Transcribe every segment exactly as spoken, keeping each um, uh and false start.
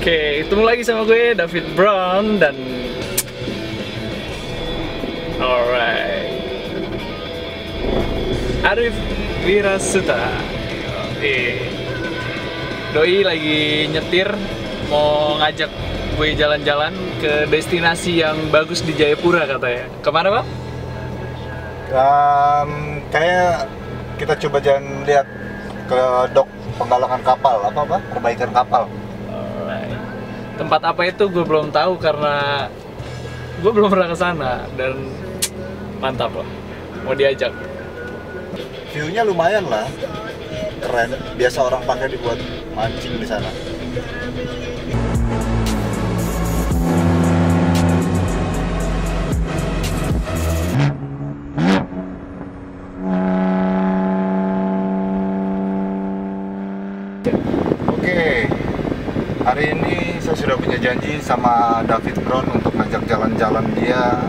Oke, ketemu lagi sama gue, David Brown, dan... Alright, Arif Wirasuta. Doi lagi nyetir, mau ngajak gue jalan-jalan ke destinasi yang bagus di Jayapura katanya. Kemana, Bang? Um, kayak kita coba jalan lihat ke dok penggalangan kapal, apa apa? Perbaikan kapal. Tempat apa itu gue belum tahu karena gue belum pernah kesana, dan mantap lah, mau diajak. View-nya lumayan lah, keren. Biasa orang pakai dibuat mancing di sana. Hari ini saya sudah punya janji sama David Brown untuk ngajak jalan-jalan dia,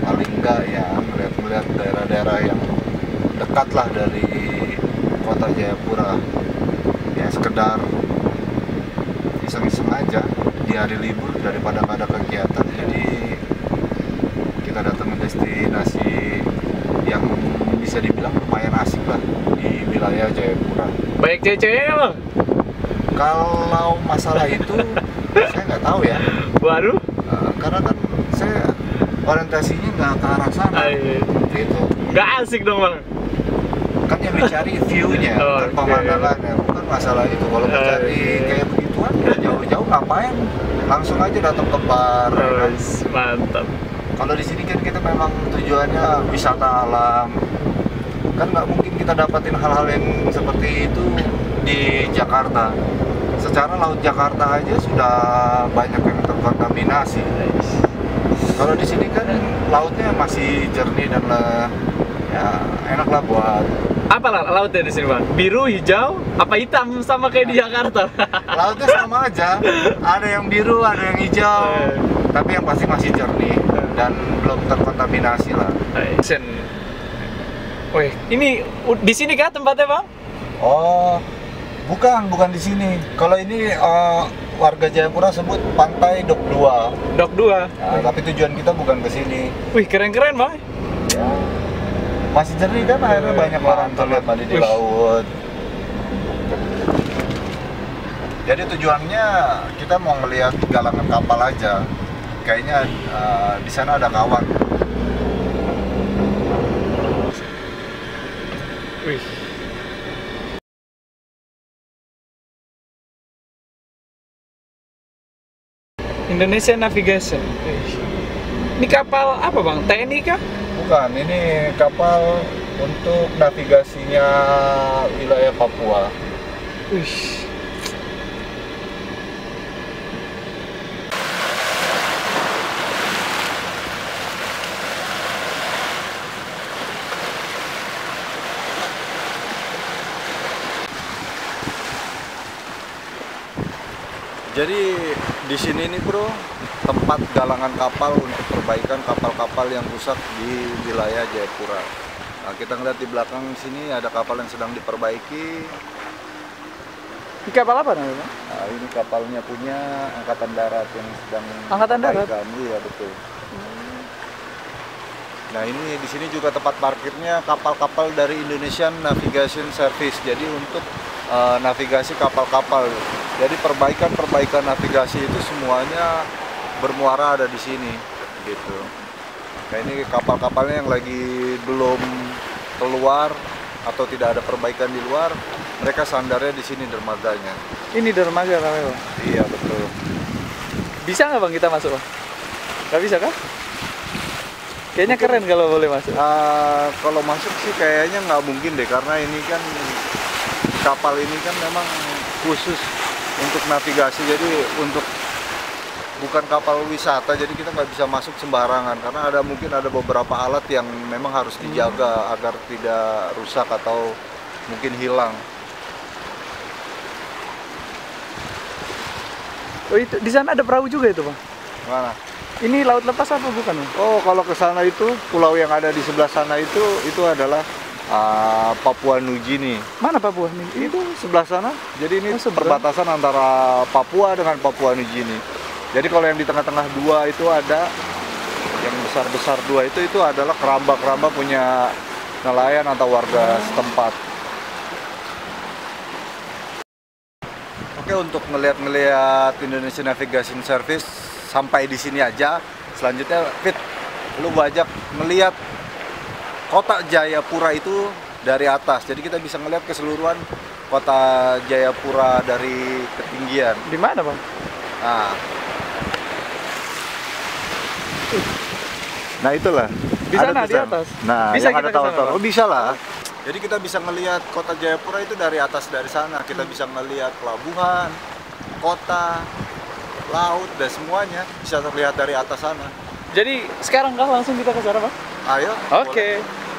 paling enggak ya melihat-melihat daerah-daerah yang dekat lah dari kota Jayapura, ya sekedar iseng-iseng aja di hari libur daripada nggak ada kegiatan. Jadi kita datang ke destinasi yang bisa dibilang lumayan asik lah di wilayah Jayapura. Baik cewek-cewek Bang? Kalau masalah itu saya nggak tahu ya. Baru? Uh, karena kan saya orientasinya nggak ke arah sana. Gitu. Nggak asik dong Bang. Kan yang dicari view-nya, oh, okay. Pemandangannya, bukan masalah itu. Kalau mau cari kayak begituan, jauh-jauh ngapain? Langsung aja datang ke bar. Terus, kan? Mantap. Kalau di sini kan kita memang tujuannya wisata alam. Kan nggak mungkin kita dapatin hal-hal yang seperti itu di Jakarta. Secara laut Jakarta aja sudah banyak yang terkontaminasi. Kalau di sini kan lautnya masih jernih dan le, ya enak lah buat. Apa lautnya di sini Bang? Biru, hijau, apa hitam sama kayak di Jakarta? Lautnya sama aja. Ada yang biru, ada yang hijau. Tapi yang pasti masih jernih dan belum terkontaminasi lah. Wih, ini di sini kah tempatnya Bang? Oh, bukan, bukan di sini. Kalau ini uh, warga Jayapura sebut pantai Dok dua. Dok dua. Nah, tapi tujuan kita bukan ke sini. Wih, keren-keren Bang. Ya. Masih jernih kan akhirnya, banyak orang terlihat mandi di laut. Jadi tujuannya kita mau melihat galangan kapal aja. Kayaknya uh, di sana ada kawan. Wih. Indonesian Navigation. Ini kapal apa Bang? T N I kah? Bukan, ini kapal untuk navigasinya wilayah Papua. Uish. Jadi di sini nih bro, tempat galangan kapal untuk perbaikan kapal-kapal yang rusak di wilayah Jayapura. Nah, kita ngeliat di belakang sini ada kapal yang sedang diperbaiki. Ini kapal apa namanya? Nah, ini kapalnya punya Angkatan Darat yang sedang Angkatan Darat? Iya betul. Hmm. Nah ini di sini juga tempat parkirnya kapal-kapal dari Indonesian Navigation Service. Jadi untuk uh, navigasi kapal-kapal. Jadi perbaikan-perbaikan navigasi itu semuanya bermuara ada di sini, gitu. Nah ini kapal-kapalnya yang lagi belum keluar atau tidak ada perbaikan di luar, mereka sandarnya di sini dermaganya. Ini dermaga namanya Bang? Iya betul. Bisa nggak Bang kita masuk Bang? Nggak bisa kan? Kayaknya keren kalau boleh masuk. Uh, kalau masuk sih kayaknya nggak mungkin deh, karena ini kan kapal ini kan memang khusus untuk navigasi, jadi untuk bukan kapal wisata, jadi kita nggak bisa masuk sembarangan karena ada mungkin ada beberapa alat yang memang harus dijaga hmm. agar tidak rusak atau mungkin hilang. Oh itu di sana ada perahu juga itu Bang? Mana? Ini laut lepas apa bukan Bang? Oh kalau ke sana itu pulau yang ada di sebelah sana itu itu adalah uh, Papua Nugini. Mana Papua Nugini? Itu sebelah sana. Jadi ini oh, perbatasan antara Papua dengan Papua Nugini. Jadi kalau yang di tengah-tengah dua itu ada, yang besar-besar dua itu itu adalah keramba-keramba punya nelayan atau warga setempat. Oke, untuk ngeliat-ngeliat Indonesian Navigation Service sampai di sini aja. Selanjutnya, Fit, lu bajak ngeliat kota Jayapura itu dari atas. Jadi kita bisa ngeliat keseluruhan kota Jayapura dari ketinggian. Di mana, Bang? Nah, nah itulah. Di sana, di atas. Nah, bisa kita tahu-tahu. Oh, bisa lah. Jadi kita bisa ngelihat kota Jayapura itu dari atas, dari sana. Kita bisa ngelihat pelabuhan, kota, laut, dan semuanya bisa terlihat dari atas sana. Jadi sekarang kah langsung kita ke sana, Pak? Ayo. Oke. Okay.